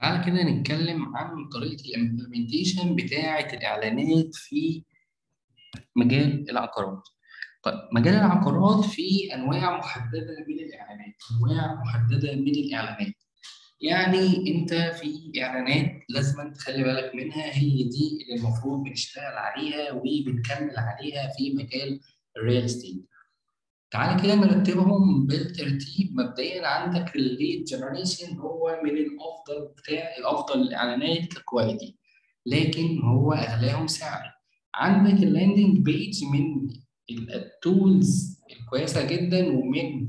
تعالى كده نتكلم عن طريقة الامبلمنتيشن بتاعة الإعلانات في مجال العقارات. طيب مجال العقارات فيه أنواع محددة من الإعلانات، يعني أنت في إعلانات لازم تخلي بالك منها، هي دي اللي المفروض بنشتغل عليها وبنكمل عليها في مجال الريال استيت. تعالى كده نرتبهم بالترتيب. مبدئيا عندك الليد جنريشن، هو من الافضل الاعلانات ككواليتي، لكن هو اغلاهم سعر. عندك اللاندنج بيج من التولز الكويسه جدا ومن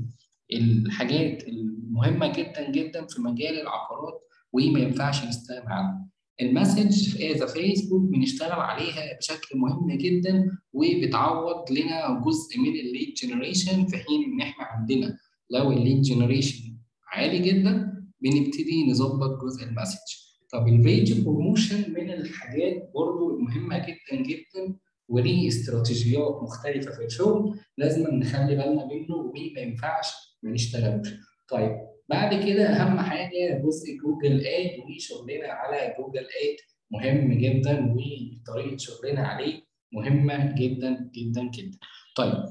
الحاجات المهمه جدا جدا في مجال العقارات وما ينفعش نستغنى عنها. المسج في فيسبوك بنشتغل عليها بشكل مهم جدا وبتعوض لنا جزء من الليد جنريشن، في حين ان احنا عندنا لو الليد جنريشن عالي جدا بنبتدي نظبط جزء المسج. طب البيج بروموشن من الحاجات برضو مهمه جدا جدا وليه استراتيجيات مختلفه في الشغل لازم نخلي بالنا منه وما ينفعش ما نشتغلوش. طيب بعد كده اهم حاجه جزء جوجل اد، وشغلنا على جوجل اد مهم جدا وطريقه شغلنا عليه مهمه جدا جدا جدا. طيب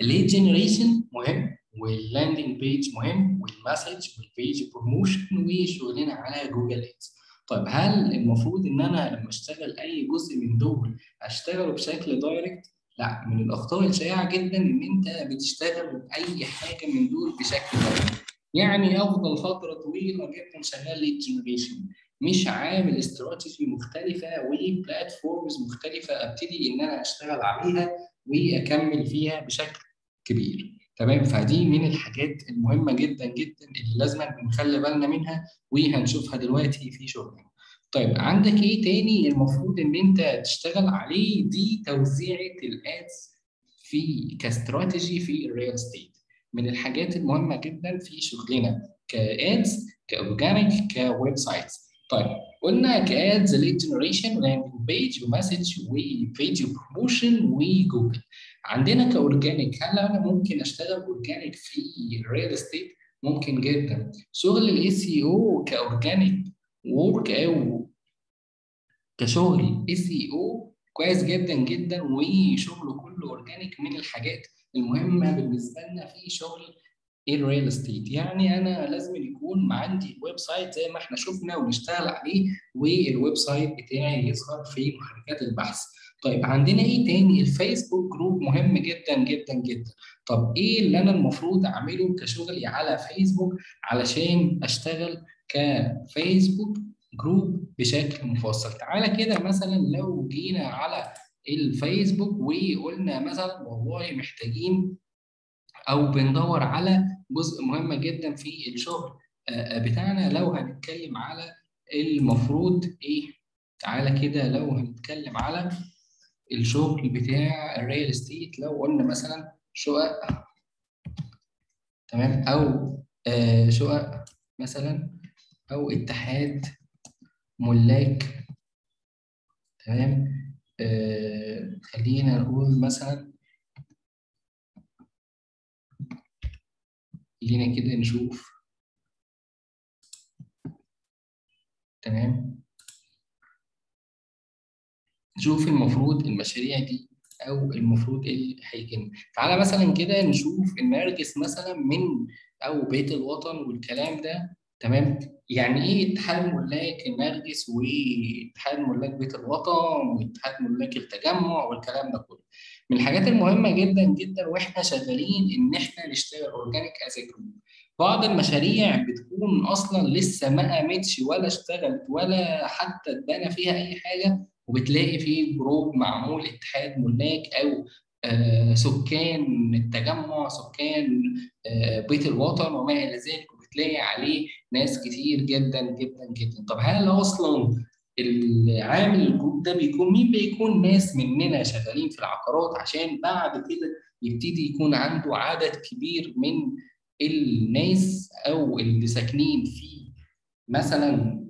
الليد جنريشن مهم واللاندنج بيج مهم والمسج والبيج بروموشن وشغلنا على جوجل اد. طيب هل المفروض ان انا لما اشتغل اي جزء من دول اشتغله بشكل دايركت؟ لا، من الاخطاء الشائعه جدا ان انت بتشتغل اي حاجه من دول بشكل دايركت، يعني افضل فتره طويله جدا شغال ليد جنريشن، مش عامل استراتيجي مختلفه وبلاتفورمز مختلفه ابتدي ان انا اشتغل عليها واكمل فيها بشكل كبير. تمام، فدي من الحاجات المهمه جدا جدا اللي لازم نخلي بالنا منها وهنشوفها دلوقتي في شغلنا. طيب عندك ايه تاني المفروض ان انت تشتغل عليه؟ دي توزيعه الادز في كاستراتيجي في الريال استيت، من الحاجات المهمه جدا في شغلنا كادز كاورجانيك كويب سايتس. طيب قلنا كادز ليد جنريشن ولاندنج بيج ومسج وبيج بروموشن وجوجل. عندنا كاورجانيك، هل انا ممكن اشتغل اورجانيك في الريال استيت؟ ممكن جدا. شغل الاس سي او كاورجانيك وورك او كشغل اس اي او كويس جدا جدا وشغله كله اورجانيك، من الحاجات المهمه بالنسبه لنا في شغل الريال استيت. يعني انا لازم يكون عندي ويب سايت زي ما احنا شفنا ونشتغل عليه والويب سايت بتاعي يظهر في محركات البحث. طيب عندنا ايه تاني؟ الفيسبوك جروب مهم جدا جدا جدا. طب ايه اللي انا المفروض اعمله كشغلي على فيسبوك علشان اشتغل كفيسبوك جروب بشكل مفصل؟ تعالى كده مثلا لو جينا على الفيسبوك وقلنا مثلا والله محتاجين او بندور على جزء مهم جدا في الشغل بتاعنا، لو هنتكلم على المفروض ايه، تعالى كده لو هنتكلم على الشغل بتاع الريال استيت، لو قلنا مثلا شقق، تمام، او شقق مثلا او اتحاد ملاك، تمام، خلينا نقول مثلا، خلينا كده نشوف، تمام، نشوف المفروض المشاريع دي او المفروض اللي هيجينا. تعالى مثلا كده نشوف النرجس مثلا من او بيت الوطن والكلام ده، تمام، يعني ايه اتحاد ملاك النرجس واتحاد ملاك بيت الوطن واتحاد ملاك التجمع والكلام ده كله. من الحاجات المهمه جدا جدا واحنا شغالين ان احنا نشتغل اورجانيك از جروب. بعض المشاريع بتكون اصلا لسه ما قامتش ولا اشتغلت ولا حتى اتبنى فيها اي حاجه، وبتلاقي فيه جروب معمول اتحاد ملاك او سكان التجمع، سكان بيت الوطن وما الى ذلك، تلاقي عليه ناس كتير جدا جدا جدا. طب هل اصلا العامل الجروب ده بيكون مين؟ بيكون ناس مننا شغالين في العقارات، عشان بعد كده يبتدي يكون عنده عدد كبير من الناس او اللي ساكنين في مثلا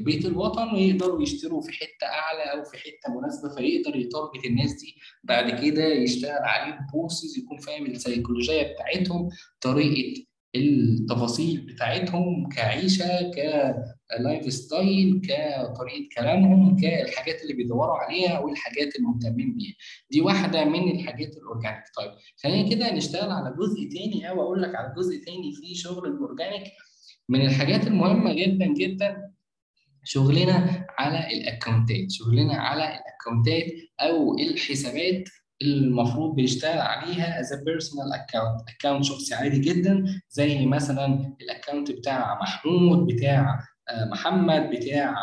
بيت الوطن ويقدروا يشتروا في حته اعلى او في حته مناسبه، فيقدر يتارجت الناس دي بعد كده، يشتغل عليهم بوستس، يكون فاهم السيكولوجيه بتاعتهم، طريقه التفاصيل بتاعتهم كعيشه، كلايف ستايل، كطريقه كلامهم، كالحاجات اللي بيدوروا عليها والحاجات اللي مهتمين بيها. دي واحده من الحاجات الاورجانيك. طيب خلينا كده نشتغل على جزء ثاني، او اقول لك على جزء ثاني في شغل الاورجانيك. من الحاجات المهمه جدا جدا شغلنا على الاكونتات، شغلنا على الاكونتات او الحسابات المفروض بيشتغل عليها as a personal account، account شخصي عادي جدا، زي مثلا الاكونت بتاع محمود، بتاع محمد، بتاع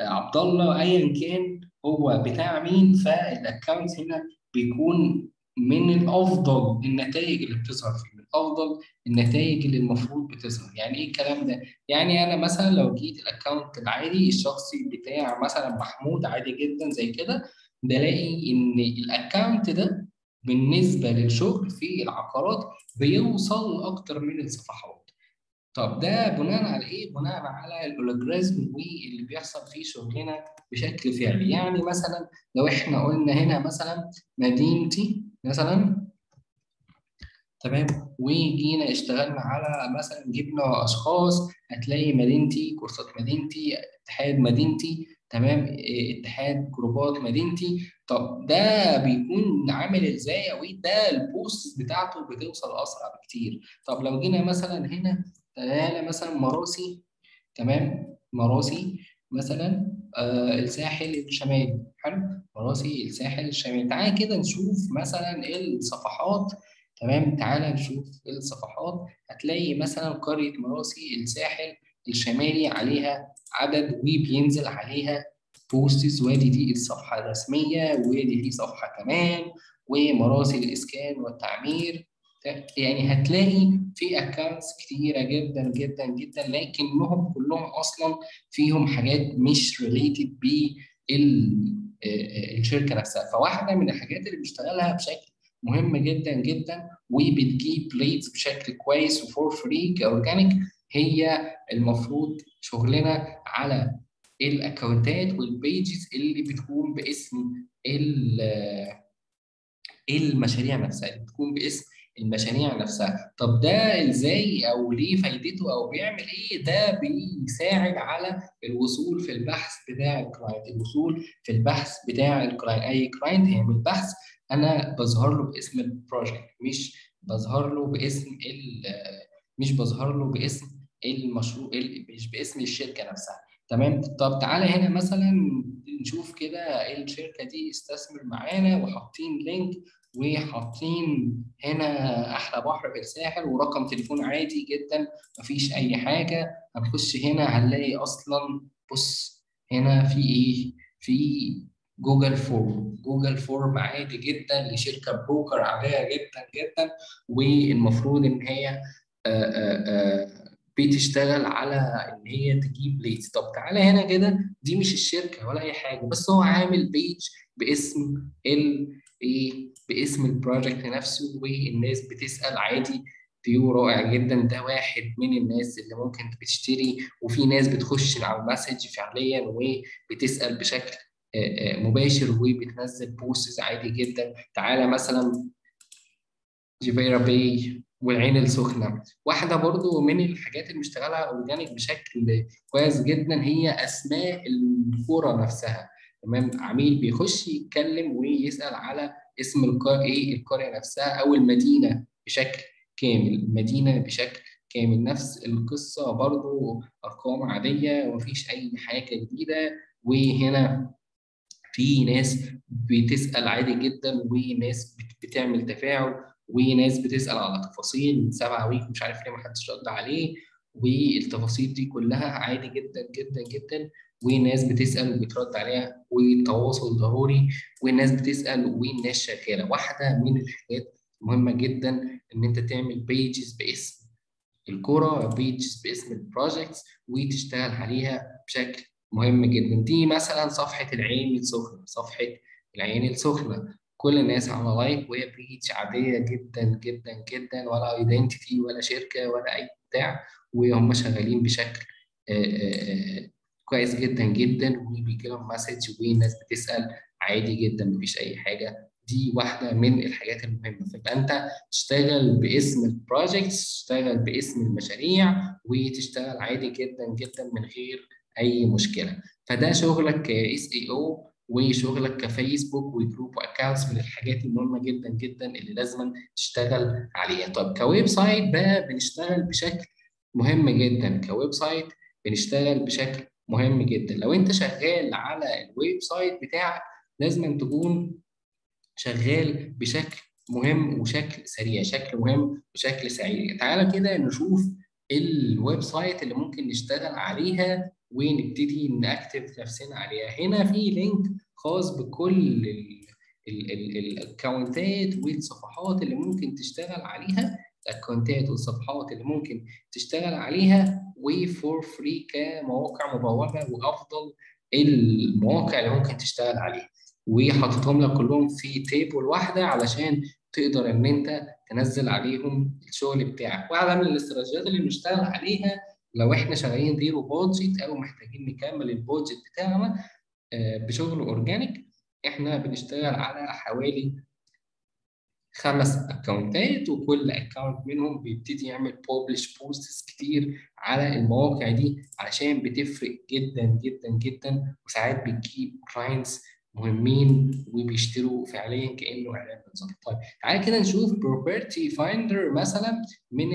عبد الله، ايا كان هو بتاع مين. فالاكونت هنا بيكون من الافضل النتائج اللي بتظهر فيه، من افضل النتائج اللي المفروض بتظهر. يعني ايه الكلام ده؟ يعني انا مثلا لو جيت الاكونت العادي الشخصي بتاع مثلا محمود عادي جدا زي كده، بلاقي ان الاكونت ده بالنسبه للشغل في العقارات بيوصل اكتر من الصفحات. طب ده بناء على ايه؟ بناء على الالجوريزم واللي بيحصل فيه شغلنا بشكل فعلي. يعني مثلا لو احنا قلنا هنا مثلا مدينتي مثلا، تمام، وجينا اشتغلنا على مثلا جبنا اشخاص، هتلاقي مدينتي، كورسات مدينتي، اتحاد مدينتي، تمام، اتحاد جروبات مدينتي. طب ده بيكون عامل ازاي؟ وده البوست بتاعته بتوصل اسرع بكتير. طب لو جينا مثلا هنا تعالى مثلا مراسي، تمام، مراسي مثلا الساحل الشمالي، حلو، مراسي الساحل الشمالي. تعالى كده نشوف مثلا الصفحات، تمام، تعالى نشوف الصفحات. هتلاقي مثلا قرية مراسي الساحل الشمالي عليها عدد، وبينزل عليها بوستس، وادي دي الصفحه الرسميه، وادي دي صفحه كمان، ومراسل الاسكان والتعمير. يعني هتلاقي في اكونتس كتيره جدا جدا جدا، لكنهم كلهم اصلا فيهم حاجات مش ريليتد بالشركه نفسها. فواحده من الحاجات اللي بيشتغلها بشكل مهم جدا جدا وبتجيب ليدز بشكل كويس وفور فري كاورجانيك، هي المفروض شغلنا على الاكونتات والبيجز اللي بتكون باسم المشاريع نفسها، اللي بتكون باسم المشاريع نفسها. طب ده ازاي او ليه فايدته او بيعمل ايه؟ ده بيساعد على الوصول في البحث بتاع الكلاينت، الوصول في البحث بتاع الكلاينت. اي كلاينت هيعمل بحث انا بظهر له باسم البروجكت، مش بظهر له باسم المشروع، مش باسم الشركه نفسها، تمام. طب تعالى هنا مثلا نشوف كده الشركه دي استثمر معانا، وحاطين لينك، وحاطين هنا احلى بحر في الساحل، ورقم تليفون عادي جدا مفيش اي حاجه. هنخش هنا هنلاقي اصلا، بص هنا في ايه، في جوجل فورم، جوجل فورم عادي جدا لشركه بروكر عاديه جدا جدا، والمفروض ان هي بتشتغل على ان هي تجيب ليدز. طب تعالى هنا كده، دي مش الشركه ولا اي حاجه، بس هو عامل بيج باسم باسم البروجكت نفسه، والناس بتسال عادي. فيو رائع جدا، ده واحد من الناس اللي ممكن بتشتري، وفي ناس بتخش على المسج فعليا وبتسال بشكل مباشر وبتنزل بوستس عادي جدا. تعالى مثلا جيفيرا باي والعين السخنه. واحده برضو من الحاجات اللي بشتغلها اورجانيك بشكل كويس جدا هي اسماء الكوره نفسها، تمام. عميل بيخش يتكلم ويسال على اسم القريه نفسها او المدينه بشكل كامل، المدينه بشكل كامل. نفس القصه برضو، ارقام عاديه ومفيش اي حاجه جديده. وهنا في ناس بتسال عادي جدا، وناس بتعمل تفاعل، وناس بتسال على تفاصيل 7 ويك مش عارف ليه ما حدش رد عليه، والتفاصيل دي كلها عادي جدا جدا جدا. وناس بتسال وبترد عليها، والتواصل ضروري، والناس بتسال والناس شغاله. واحده من الحاجات المهمه جدا ان انت تعمل بيجز باسم الكوره، بيجز باسم البروجكتس، وتشتغل عليها بشكل مهم جدا. دي مثلا صفحه العين السخنه، صفحه العين السخنه كل الناس عامله لايك، وهي بيج عاديه جدا جدا جدا، ولا ايدنتيتي ولا شركه ولا اي بتاع، وهم شغالين بشكل كويس جدا جدا، وبيجي لهم مسج والناس بتسال عادي جدا مفيش اي حاجه دي واحده من الحاجات المهمه. فيبقى انت تشتغل باسم البروجكتس، تشتغل باسم المشاريع، وتشتغل عادي جدا جدا من غير اي مشكله. فده شغلك ك SEO، وشغلك كفيسبوك وجروب واكونتس من الحاجات المهمه جدا جدا اللي لازم تشتغل عليها. طب كويب سايت بقى بنشتغل بشكل مهم جدا، كويب سايت بنشتغل بشكل مهم جدا. لو انت شغال على الويب سايت بتاعك لازم تكون شغال بشكل مهم وشكل سريع، شكل مهم وشكل سريع. تعالى كده نشوف الويب سايت اللي ممكن نشتغل عليها ونبتدي نأكتف نفسنا عليها. هنا في لينك خاص بكل الاكونتات والصفحات اللي ممكن تشتغل عليها، الاكونتات والصفحات اللي ممكن تشتغل عليها وفور فري كمواقع مبوبه وافضل المواقع اللي ممكن تشتغل عليها، وحاططهم لك كلهم في تيبل واحده علشان تقدر ان انت تنزل عليهم الشغل بتاعك. واحده من الاستراتيجيات اللي بنشتغل عليها لو احنا شغالين ديرو بودجت او محتاجين نكمل البودجت بتاعنا بشغل اورجانيك، احنا بنشتغل على حوالي 5 اكونتات، وكل اكونت منهم بيبتدي يعمل بوبلش بوستس كتير على المواقع دي علشان بتفرق جدا جدا جدا، وساعات بتجيب كلاينتس مهمين وبيشتروا فعليا كانه اعلان بالظبط. طيب تعالى كده نشوف بروبرتي فايندر مثلا من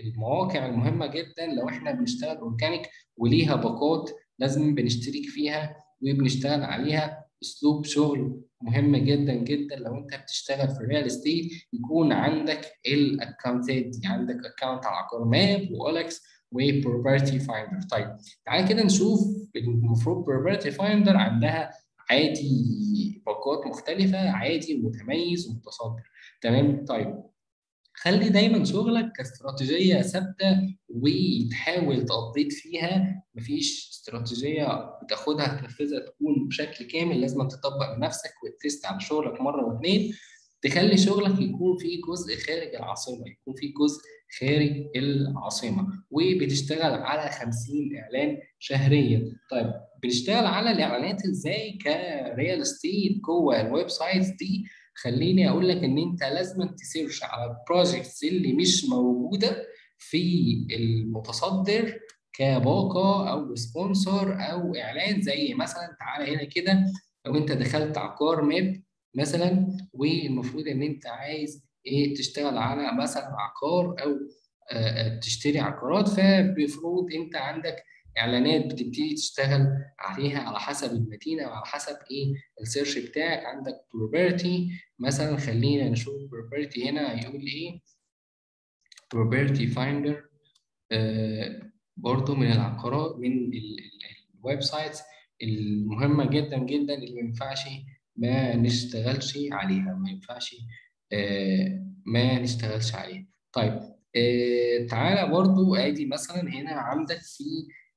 المواقع المهمه جدا لو احنا بنشتغل اورجانيك وليها باقات لازم بنشترك فيها وبنشتغل عليها. اسلوب شغل مهم جدا جدا لو انت بتشتغل في الريال استيت يكون عندك الاكونتات دي، عندك اكونت على عقار ماب واولكس وبروبرتي فايندر. طيب تعالى كده نشوف، المفروض بروبرتي فايندر عندها عادي باقات مختلفه، عادي ومتميز ومتصدر، تمام. طيب خلي دايما شغلك كاستراتيجيه ثابته وتحاول تقضيت فيها، مفيش استراتيجيه بتاخدها تنفذها تكون بشكل كامل، لازم تطبق بنفسك وتست على شغلك مره واثنين. تخلي شغلك يكون فيه جزء خارج العاصمه، يكون فيه جزء خارج العاصمه، وبتشتغل على 50 اعلان شهريا. طيب بنشتغل على الاعلانات ازاي كريال استيت جوه الويب سايتس دي؟ خليني اقول لك ان انت لازم تسيرش على البروجكتس اللي مش موجوده في المتصدر كباقه او سبونسر او اعلان. زي مثلا تعالى هنا كده، لو انت دخلت عقار ماب مثلا والمفروض ان انت عايز ايه تشتغل على مثلا عقار او تشتري عقارات، فبيفرض انت عندك اعلانات بتبتدي تشتغل عليها على حسب المدينه وعلى حسب ايه السيرش بتاعك. عندك بروبرتي مثلا، خلينا نشوف بروبرتي هنا هيقول ايه. بروبرتي فايندر برضو من العقارات، من الويب سايتس المهمه جدا جدا اللي ما ينفعش ما نشتغلش عليها، ما ينفعش ما نشتغلش عليها. طيب تعالى برضو ادي مثلا هنا عندك في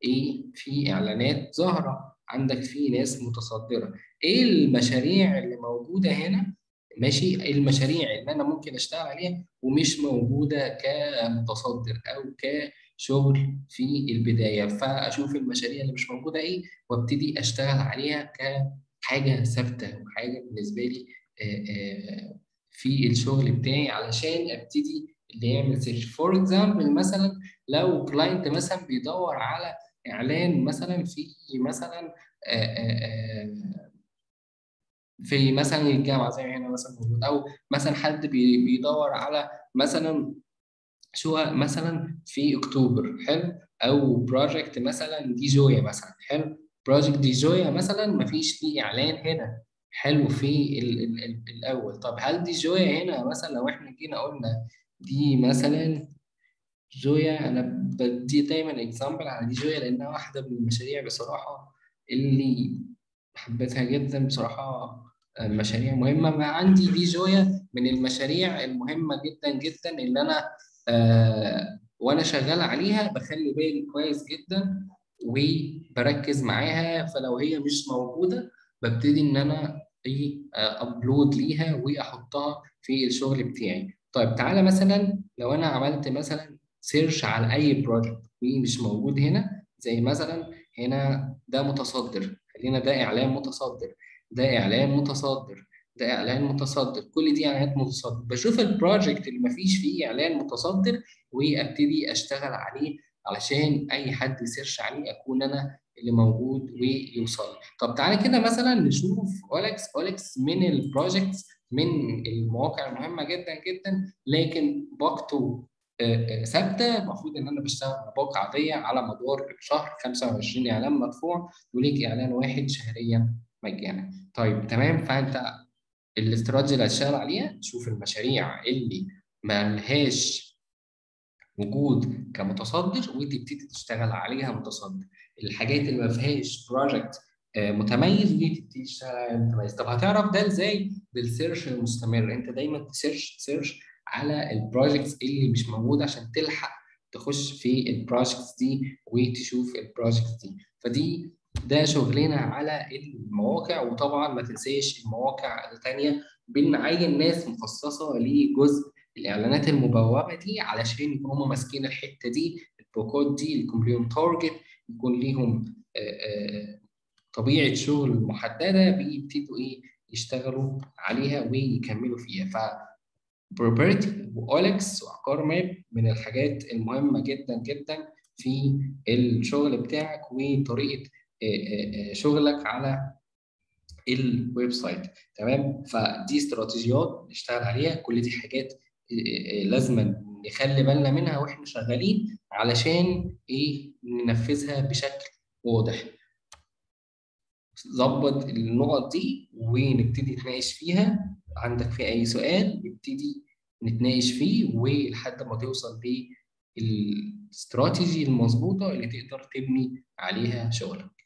ايه، في اعلانات ظاهره، عندك في ناس متصدره. ايه المشاريع اللي موجوده هنا؟ ماشي، المشاريع اللي انا ممكن اشتغل عليها ومش موجوده كمتصدر او كشغل في البدايه، فاشوف المشاريع اللي مش موجوده ايه وابتدي اشتغل عليها كحاجه ثابته وحاجه بالنسبه لي في الشغل بتاعي علشان ابتدي اللي يعمل سيرش. فور اكزامبل مثلا لو كلاينت مثلا بيدور على اعلان مثلا في مثلا الجامعه زي هنا مثلا موجود، او مثلا حد بيدور على مثلا شقق مثلا في اكتوبر، حلو، او بروجكت مثلا دي جويا مثلا، حلو، بروجكت دي جويا مثلا مفيش ليه اعلان هنا، حلو، في الاول. طب هل دي جويا هنا مثلا لو احنا جينا قلنا دي مثلا جويا، انا بدي دايما اكزامبل على دي جويا لانها واحده من المشاريع بصراحه اللي حبيتها جدا، بصراحه مشاريع مهمه. ما عندي دي جويا من المشاريع المهمه جدا جدا اللي انا وانا شغال عليها بخلي بالي كويس جدا وبركز معاها، فلو هي مش موجوده ببتدي ان انا ايه ابلود ليها واحطها في الشغل بتاعي. طيب تعالى مثلا لو انا عملت مثلا سيرش على اي بروجكت ومش موجود هنا، زي مثلا هنا ده متصدر، خلينا ده اعلان متصدر، ده اعلان متصدر، ده اعلان متصدر، كل دي اعلانات متصدر. بشوف البروجكت اللي مفيش فيه اعلان متصدر وابتدي اشتغل عليه علشان اي حد يسيرش عليه اكون انا اللي موجود ويوصل. طب تعالى كده مثلا نشوف اولكس من البروجكتس، من المواقع المهمه جدا جدا لكن وقته ثابته. المفروض ان انا بشتغل مواقع عاديه على مدار الشهر 25 اعلان مدفوع وليك اعلان واحد شهريا مجانا. طيب تمام، فانت الاستراتيجيه اللي هتشتغل عليها تشوف المشاريع اللي ما لهاش وجود كمتصدر وتبتدي تشتغل عليها متصدر. الحاجات اللي ما فيهاش بروجكت متميز دي تبتدي تشتغل عليها متميز. طب هتعرف ده ازاي؟ بالسيرش المستمر، انت دايما تسيرش على البروجكتس اللي مش موجوده عشان تلحق تخش في البروجكتس دي وتشوف البروجكتس دي. فدي ده شغلنا على المواقع. وطبعا ما تنساش المواقع الثانيه، بنعين ناس مخصصه لجزء الاعلانات المبوبه دي علشان يكونوا هم ماسكين الحته دي، البوكود دي، يكون ليهم تارجت، يكون ليهم طبيعه شغل محدده بيبتدوا ايه يشتغلوا عليها ويكملوا فيها. فبروبرتي واولكس وعقار ماب من الحاجات المهمه جدا جدا في الشغل بتاعك وطريقه شغلك على الويب سايت. تمام، فدي استراتيجيات نشتغل عليها، كل دي حاجات لازم نخلي بالنا منها واحنا شغالين علشان ايه ننفذها بشكل واضح. ظبط النقط دي ونبتدي نتناقش فيها. عندك في اي سؤال نبتدي نتناقش فيه ولحد ما توصل للاستراتيجي المظبوطه اللي تقدر تبني عليها شغلك.